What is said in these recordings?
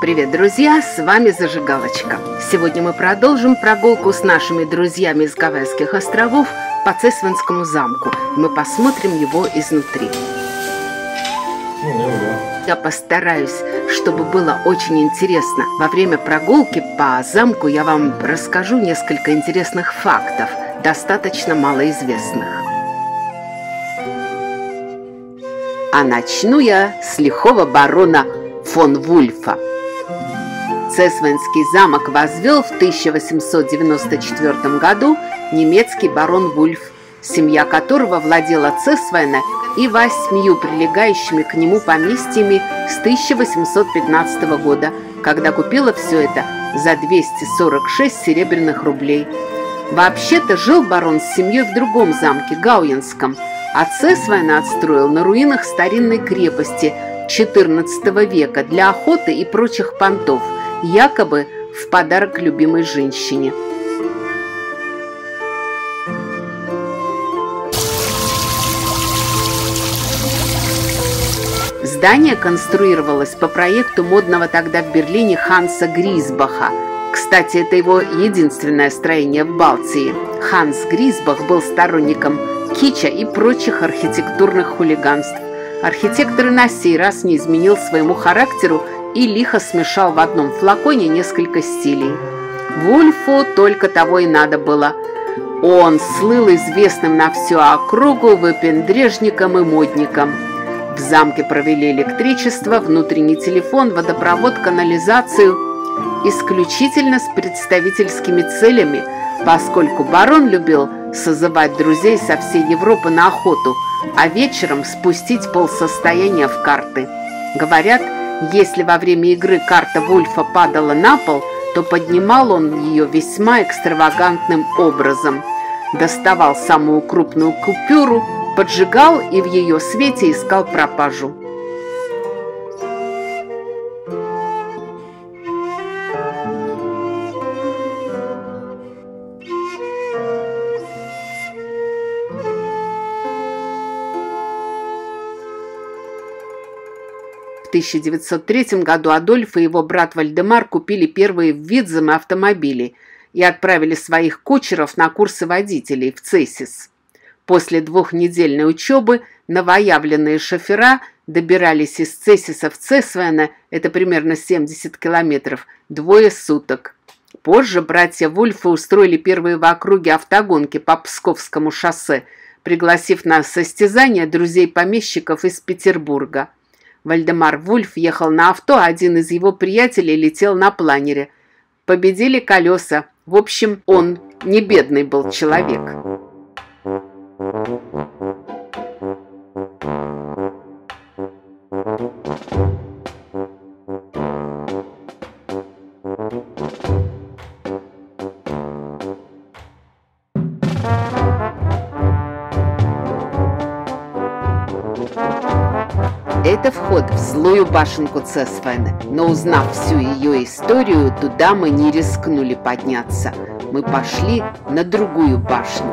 Привет, друзья! С вами Зажигалочка. Сегодня мы продолжим прогулку с нашими друзьями из Гавайских островов по Цесвенскому замку. Мы посмотрим его изнутри. Я постараюсь, чтобы было очень интересно. Во время прогулки по замку я вам расскажу несколько интересных фактов, достаточно малоизвестных. А начну я с лихого барона фон Вульфа. Цесвенский замок возвел в 1894 году немецкий барон Вульф, семья которого владела Цесвайна и 8 прилегающими к нему поместьями с 1815 года, когда купила все это за 246 серебряных рублей. Вообще-то жил барон с семьей в другом замке, Гауенском, а Цесвайна отстроил на руинах старинной крепости XIV века для охоты и прочих понтов, якобы в подарок любимой женщине. Здание конструировалось по проекту модного тогда в Берлине Ханса Гризбаха. Кстати, это его единственное строение в Балтии. Ханс Гризбах был сторонником кича и прочих архитектурных хулиганств. Архитектор на сей раз не изменил своему характеру и лихо смешал в одном флаконе несколько стилей. Вульфу только того и надо было. Он слыл известным на всю округу выпендрежником и модником. В замке провели электричество, внутренний телефон, водопровод, канализацию исключительно с представительскими целями, поскольку барон любил созывать друзей со всей Европы на охоту, а вечером спустить полсостояния в карты. Говорят, если во время игры карта Вульфа падала на пол, то поднимал он ее весьма экстравагантным образом. Доставал самую крупную купюру, поджигал и в ее свете искал пропажу. В 1903 году Адольф и его брат Вальдемар купили первые в Видземе автомобили и отправили своих кучеров на курсы водителей в Цесис. После двухнедельной учебы новоявленные шофера добирались из Цесиса в Цесвене, это примерно 70 километров, двое суток. Позже братья Вульфы устроили первые в округе автогонки по Псковскому шоссе, пригласив на состязания друзей-помещиков из Петербурга. Вальдемар Вульф ехал на авто, а один из его приятелей летел на планере. Победили колеса. В общем, он не бедный был человек. Это вход в злую башенку Цесвене, но узнав всю ее историю, туда мы не рискнули подняться. Мы пошли на другую башню.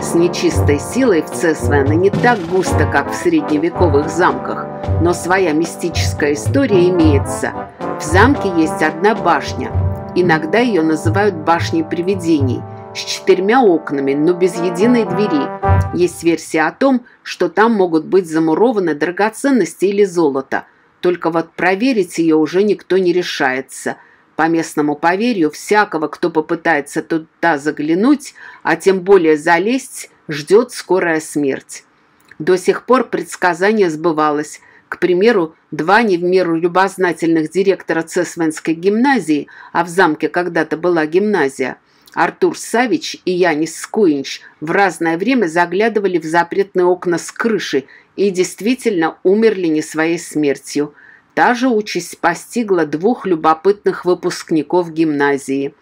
С нечистой силой в Цесвене не так густо, как в средневековых замках, но своя мистическая история имеется. В замке есть одна башня. Иногда ее называют башней привидений, с 4 окнами, но без единой двери. Есть версия о том, что там могут быть замурованы драгоценности или золото. Только вот проверить ее уже никто не решается. По местному поверью, всякого, кто попытается туда заглянуть, а тем более залезть, ждет скорая смерть. До сих пор предсказание сбывалось. К примеру, 2 не в меру любознательных директора Цесвенской гимназии, а в замке когда-то была гимназия, Артур Савич и Янис Скуинч, в разное время заглядывали в запретные окна с крыши и действительно умерли не своей смертью. Та же участь постигла 2 любопытных выпускников гимназии.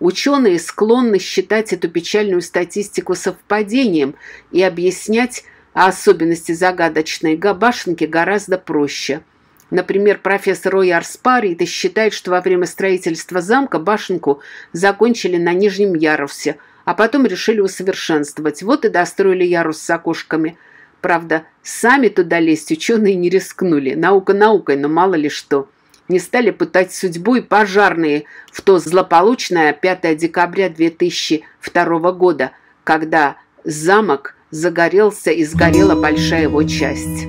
Ученые склонны считать эту печальную статистику совпадением и объяснять, а особенности загадочной башенки гораздо проще. Например, профессор Ояр Спариньш считает, что во время строительства замка башенку закончили на Нижнем ярусе, а потом решили усовершенствовать. Вот и достроили ярус с окошками. Правда, сами туда лезть ученые не рискнули. Наука наукой, но мало ли что. Не стали пытать судьбу и пожарные в то злополучное 5 декабря 2002 года, когда замок загорелся и сгорела большая его часть.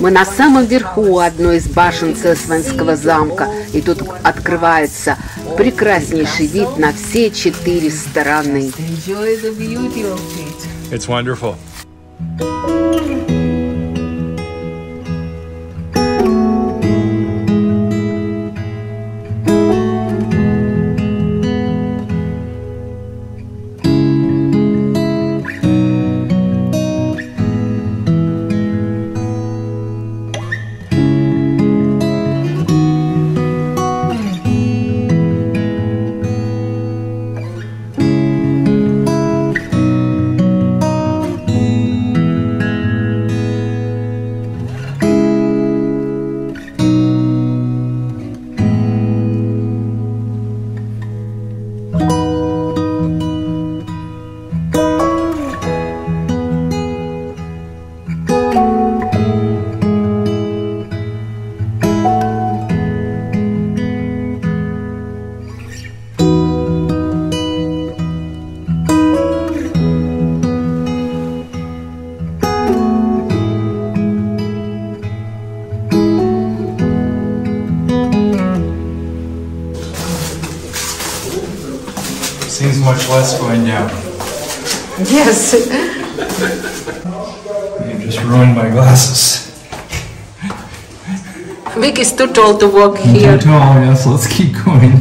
Мы на самом верху одной из башен Цесвайнского замка, и тут открывается прекраснейший вид на все 4 стороны. It's wonderful. Much less going down. Yes. You just ruined my glasses. Vic is too tall to walk here. Too tall, yes. Let's keep going.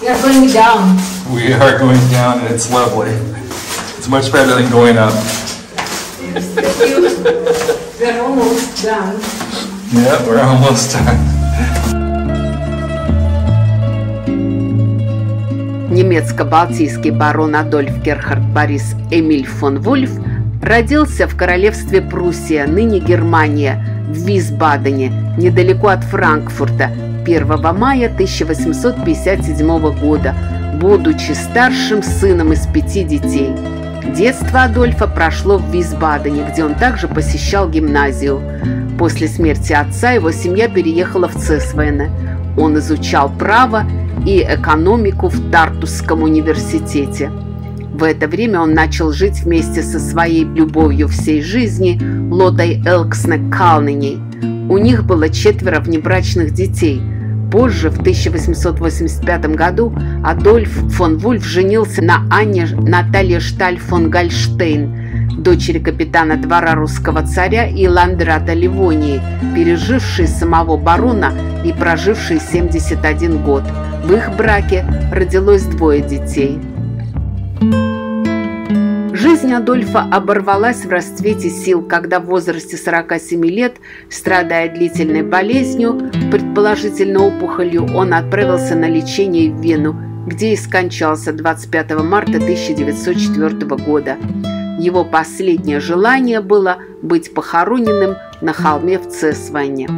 We are going down. We are going down, and it's lovely. It's much better than going up. Yes, thank you. We are almost done. Yeah, we're almost done. Немецко-балтийский барон Адольф Герхард Борис Эмиль фон Вульф родился в королевстве Пруссия, ныне Германия, в Висбадене, недалеко от Франкфурта, 1 мая 1857 года, будучи старшим сыном из 5 детей. Детство Адольфа прошло в Висбадене, где он также посещал гимназию. После смерти отца его семья переехала в Цесвене. Он изучал право и экономику в Тартусском университете. В это время он начал жить вместе со своей любовью всей жизни Лотой Элксне Калненей. У них было 4 внебрачных детей. Позже, в 1885 году, Адольф фон Вульф женился на Анне Наталье Шталь фон Гальштейн, дочери капитана двора русского царя и ландрата Ливонии, пережившей самого барона и прожившей 71 год. В их браке родилось 2 детей. Жизнь Адольфа оборвалась в расцвете сил, когда в возрасте 47 лет, страдая длительной болезнью, предположительно опухолью, он отправился на лечение в Вену, где и скончался 25 марта 1904 года. Его последнее желание было быть похороненным на холме в Цесвайне.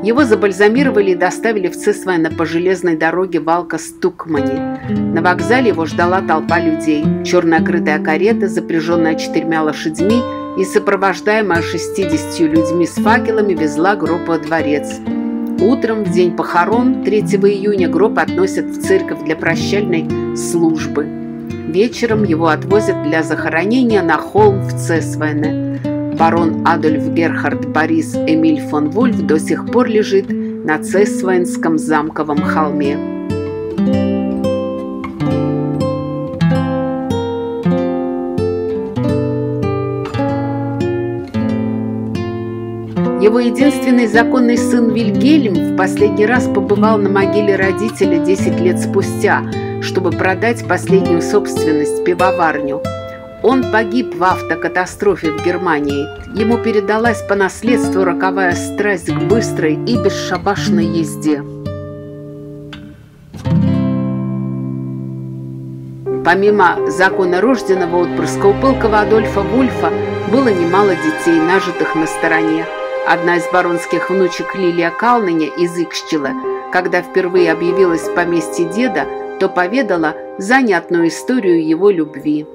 Его забальзамировали и доставили в Цесвайн по железной дороге Валка-Стукмани. На вокзале его ждала толпа людей. Черная крытая карета, запряженная 4 лошадьми и сопровождаемая 60 людьми с факелами, везла гроб во дворец. Утром, в день похорон, 3 июня, гроб относят в церковь для прощальной службы. Вечером его отвозят для захоронения на холм в Цесвайне. Барон Адольф Герхард Борис Эмиль фон Вульф до сих пор лежит на Цесвайнском замковом холме. Его единственный законный сын Вильгельм в последний раз побывал на могиле родителя 10 лет спустя, чтобы продать последнюю собственность – пивоварню. Он погиб в автокатастрофе в Германии. Ему передалась по наследству роковая страсть к быстрой и бесшабашной езде. Помимо закона рожденного отпрыска у пылкого Адольфа Вульфа было немало детей, нажитых на стороне. Одна из баронских внучек Лилия Калныня из Икщила Когда впервые объявилась в поместье деда, то поведала занятную историю его любви.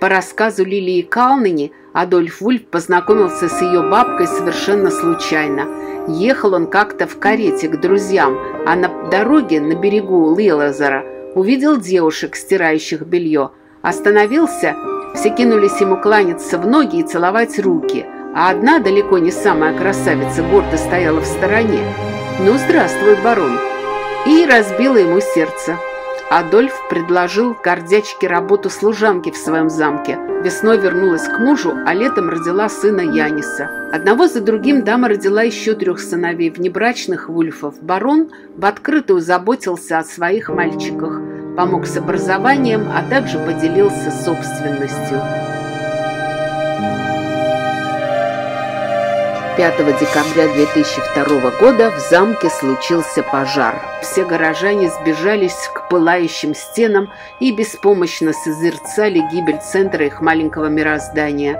По рассказу Лилии Калныни, Адольф Вульф познакомился с ее бабкой совершенно случайно. Ехал он как-то в карете к друзьям, а на дороге на берегу Лилазара увидел девушек, стирающих белье. Остановился, все кинулись ему кланяться в ноги и целовать руки, а одна, далеко не самая красавица, гордо стояла в стороне. «Ну, здравствуй, барон!» И разбила ему сердце. Адольф предложил гордячке работу служанки в своем замке. Весной вернулась к мужу, а летом родила сына Яниса. Одного за другим дама родила еще 3 сыновей, внебрачных Вульфов. Барон в открытую заботился о своих мальчиках, помог с образованием, а также поделился собственностью. 5 декабря 2002 года в замке случился пожар. Все горожане сбежались к пылающим стенам и беспомощно созерцали гибель центра их маленького мироздания.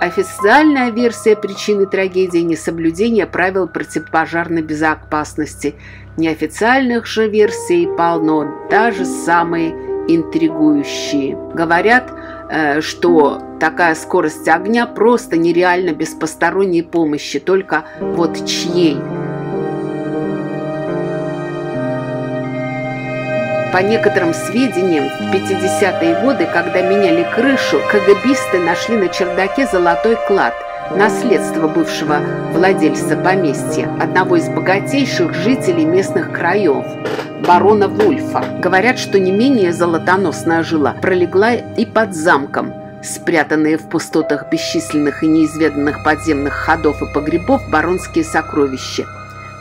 Официальная версия причины трагедии – несоблюдение правил противопожарной безопасности. Неофициальных же версий полно, даже самые интригующие. Говорят, что такая скорость огня просто нереально без посторонней помощи, только вот чьей? По некоторым сведениям, в 50-е годы, когда меняли крышу, КГБисты нашли на чердаке золотой клад, наследство бывшего владельца поместья, одного из богатейших жителей местных краев, барона Вульфа. Говорят, что не менее золотоносная жила пролегла и под замком. Спрятанные в пустотах бесчисленных и неизведанных подземных ходов и погребов баронские сокровища.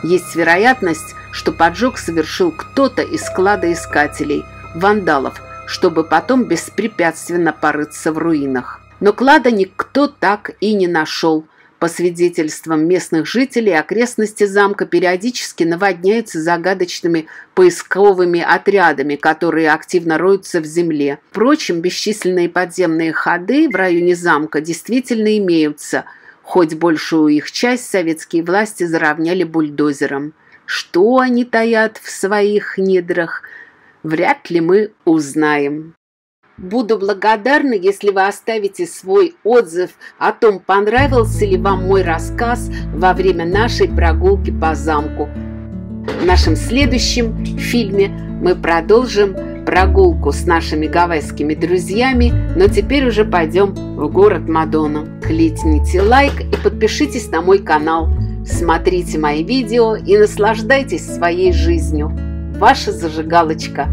Есть вероятность, что поджог совершил кто-то из кладоискателей, вандалов, чтобы потом беспрепятственно порыться в руинах. Но клада никто так и не нашел. По свидетельствам местных жителей, окрестности замка периодически наводняются загадочными поисковыми отрядами, которые активно роются в земле. Впрочем, бесчисленные подземные ходы в районе замка действительно имеются, хоть большую их часть советские власти заровняли бульдозером. Что они таят в своих недрах, вряд ли мы узнаем. Буду благодарна, если вы оставите свой отзыв о том, понравился ли вам мой рассказ во время нашей прогулки по замку. В нашем следующем фильме мы продолжим прогулку с нашими гавайскими друзьями, но теперь уже пойдем в город Мадона. Кликните лайк и подпишитесь на мой канал. Смотрите мои видео и наслаждайтесь своей жизнью. Ваша Зажигалочка.